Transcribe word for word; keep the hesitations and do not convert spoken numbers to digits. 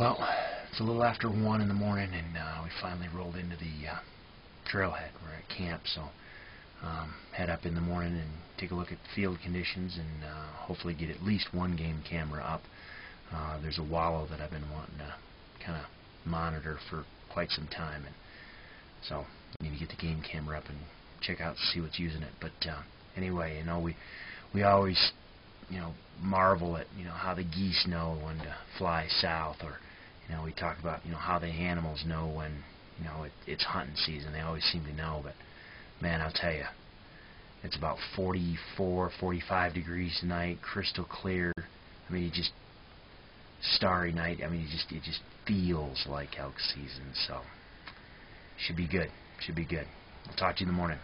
Well, it's a little after one in the morning, and uh, we finally rolled into the uh, trailhead. We're at camp, so um, head up in the morning and take a look at field conditions, and uh, hopefully get at least one game camera up. Uh, there's a wallow that I've been wanting to kind of monitor for quite some time, and so we need to get the game camera up and check out and see what's using it. But uh, anyway, you know, we we always, you know, marvel at, you know, how the geese know when to fly south, or, you know, we talk about, you know, how the animals know when, you know, it, it's hunting season. They always seem to know. But man, I'll tell you, it's about forty-four, forty-five degrees tonight, crystal clear. I mean, it just starry night. I mean, it just it just feels like elk season. So should be good. Should be good. I'll talk to you in the morning.